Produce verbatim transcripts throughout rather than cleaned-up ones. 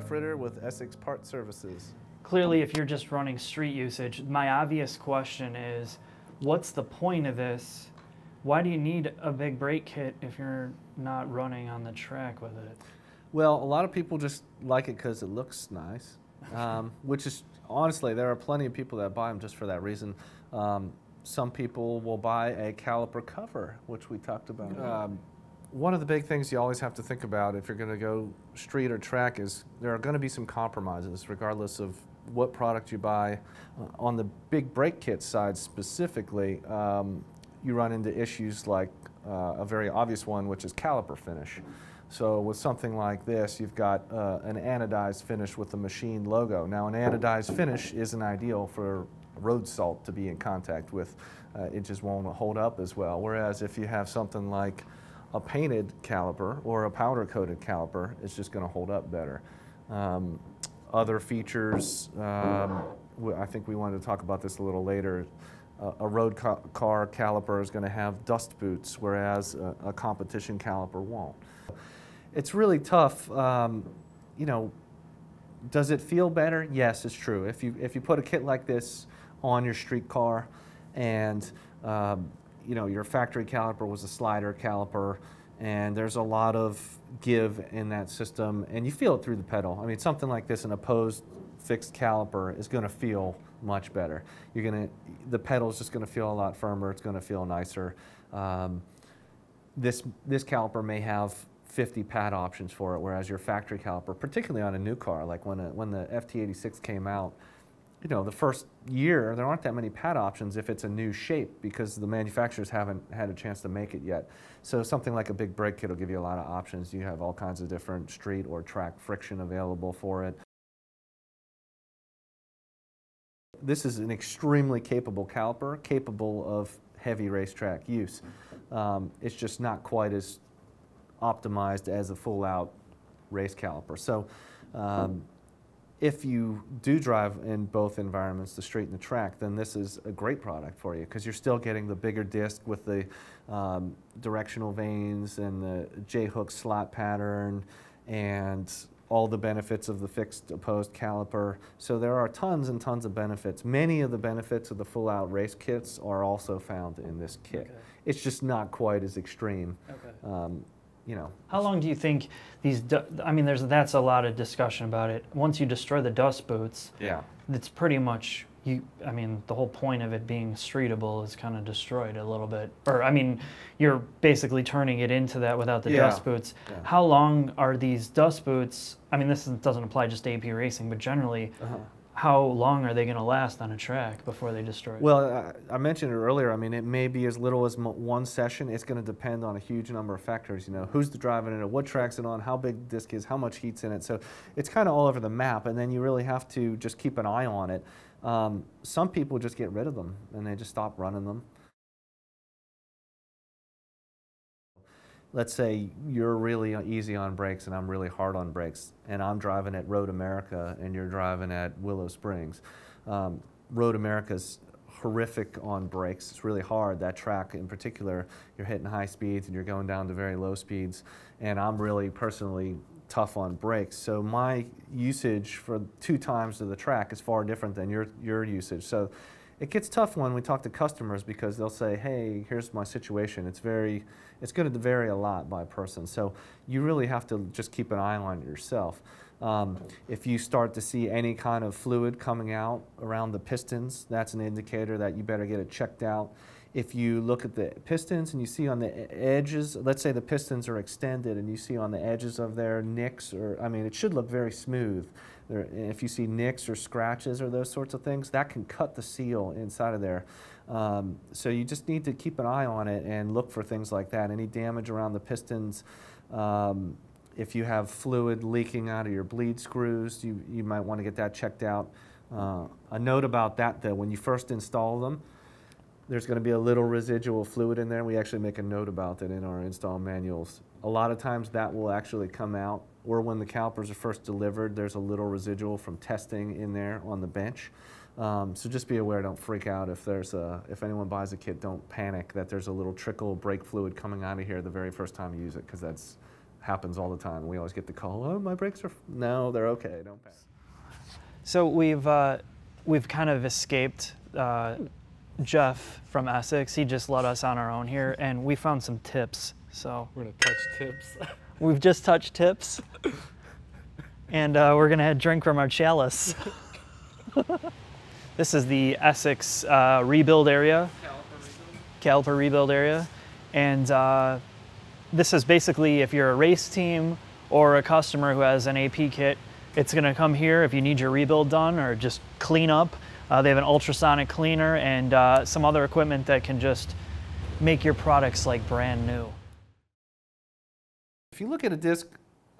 Jeff Ritter with Essex Part Services. Clearly, if you're just running street usage, my obvious question is, what's the point of this? Why do you need a big brake kit if you're not running on the track with it? Well, a lot of people just like it because it looks nice, um, which is, honestly, there are plenty of people that buy them just for that reason. Um, some people will buy a caliper cover, which we talked about. Um, one of the big things you always have to think about if you're going to go street or track is there are going to be some compromises regardless of what product you buy. Uh, on the big brake kit side specifically, um, you run into issues like uh, a very obvious one, which is caliper finish. So with something like this, you've got uh, an anodized finish with the machine logo. Now, an anodized finish isn't ideal for road salt to be in contact with. Uh, it just won't hold up as well. Whereas if you have something like a painted caliper or a powder-coated caliper, it's just going to hold up better. Um, other features, um, I think we wanted to talk about this a little later. Uh, a road ca car caliper is going to have dust boots, whereas a, a competition caliper won't. It's really tough. Um, you know, does it feel better? Yes, it's true. If you if you put a kit like this on your street car, and um, you know your factory caliper was a slider caliper, and there's a lot of give in that system, and you feel it through the pedal. I mean, something like this, an opposed fixed caliper, is going to feel much better. You're gonna, the pedal's just gonna feel a lot firmer. It's gonna feel nicer. Um, this this caliper may have fifty pad options for it, whereas your factory caliper, particularly on a new car, like when a, when the F T eighty-six came out, you know, the first year there aren't that many pad options if it's a new shape because the manufacturers haven't had a chance to make it yet. So something like a big brake kit will give you a lot of options. You have all kinds of different street or track friction available for it. This is an extremely capable caliper, capable of heavy racetrack use. Um, it's just not quite as optimized as a full-out race caliper. So um, if you do drive in both environments, the street and the track, then this is a great product for you because you're still getting the bigger disc with the um, directional veins and the J-hook slot pattern and all the benefits of the fixed opposed caliper. So there are tons and tons of benefits. Many of the benefits of the full-out race kits are also found in this kit. Okay. It's just not quite as extreme. Okay. Um, you know. How long do you think these, I mean, there's that's a lot of discussion about it. Once you destroy the dust boots, yeah, it's pretty much, you, I mean, the whole point of it being streetable is kind of destroyed a little bit. Or, I mean, you're basically turning it into that without the yeah. dust boots. Yeah. How long are these dust boots? I mean, this doesn't apply just to A P Racing, but generally, uh-huh. how long are they going to last on a track before they destroy it? Well, I, I mentioned it earlier. I mean, it may be as little as m one session. It's going to depend on a huge number of factors. You know, who's the driving it, what track's it on, how big the disc is, how much heat's in it. So it's kind of all over the map, and then you really have to just keep an eye on it. Um, some people just get rid of them, and they just stop running them. Let's say you're really easy on brakes and I'm really hard on brakes, and I'm driving at Road America and you're driving at Willow Springs. Um, Road America's horrific on brakes. It's really hard. That track in particular, you're hitting high speeds and you're going down to very low speeds, and I'm really personally tough on brakes. So my usage for two times of the track is far different than your, your usage. So it gets tough when we talk to customers because they'll say, hey, here's my situation. It's very, it's going to vary a lot by person. So you really have to just keep an eye on yourself. Um, if you start to see any kind of fluid coming out around the pistons, that's an indicator that you better get it checked out. If you look at the pistons and you see on the edges, let's say the pistons are extended and you see on the edges of their nicks, or, I mean, it should look very smooth. There, if you see nicks or scratches or those sorts of things, that can cut the seal inside of there. Um, so you just need to keep an eye on it and look for things like that. Any damage around the pistons, um, if you have fluid leaking out of your bleed screws, you, you might want to get that checked out. Uh, a note about that, though, when you first install them, there's going to be a little residual fluid in there. We actually make a note about that in our install manuals. A lot of times that will actually come out, or when the calipers are first delivered, there's a little residual from testing in there on the bench. Um, so just be aware, don't freak out. If there's a, if anyone buys a kit, don't panic that there's a little trickle of brake fluid coming out of here the very first time you use it, because that's happens all the time. We always get the call, oh, my brakes are, f no, they're okay, don't pass. So we've, uh, we've kind of escaped uh, Jeff from Essex. He just let us on our own here, and we found some tips, so. We're gonna touch tips. We've just touched tips, and uh, we're gonna drink from our chalice. This is the Essex uh, rebuild area. Caliper rebuild. Caliper rebuild area. And uh, this is basically if you're a race team or a customer who has an A P kit, it's gonna come here if you need your rebuild done or just clean up. Uh, they have an ultrasonic cleaner and uh, some other equipment that can just make your products like brand new. If you look at a disc,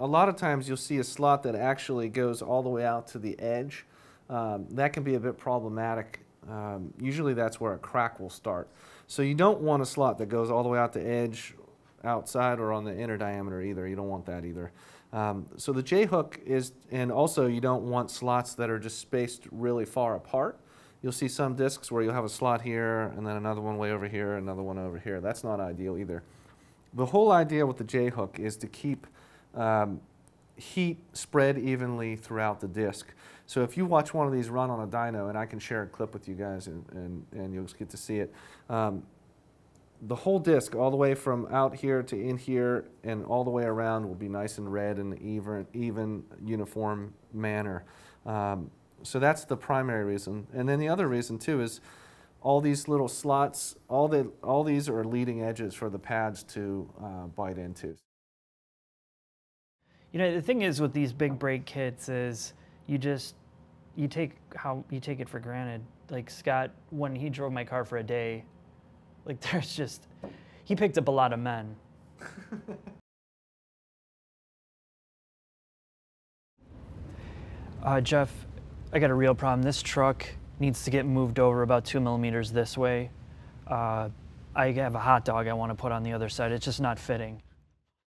a lot of times you'll see a slot that actually goes all the way out to the edge. Um, that can be a bit problematic. Um, usually that's where a crack will start. So you don't want a slot that goes all the way out the edge outside or on the inner diameter either. You don't want that either. Um, so the J-hook is, and also you don't want slots that are just spaced really far apart. You'll see some discs where you'll have a slot here and then another one way over here, another one over here. That's not ideal either. The whole idea with the J-hook is to keep um, heat spread evenly throughout the disc. So if you watch one of these run on a dyno, and I can share a clip with you guys and, and, and you'll get to see it, um, the whole disc all the way from out here to in here and all the way around will be nice and red in an even, even uniform manner. Um, so that's the primary reason. And then the other reason too is all these little slots, all, the, all these are leading edges for the pads to uh, bite into. You know, the thing is with these big brake kits is you just, you take how you take it for granted. Like Scott, when he drove my car for a day, like there's just, he picked up a lot of men. uh, Jeff, I got a real problem. This truck needs to get moved over about two millimeters this way. Uh, I have a hot dog I want to put on the other side. It's just not fitting.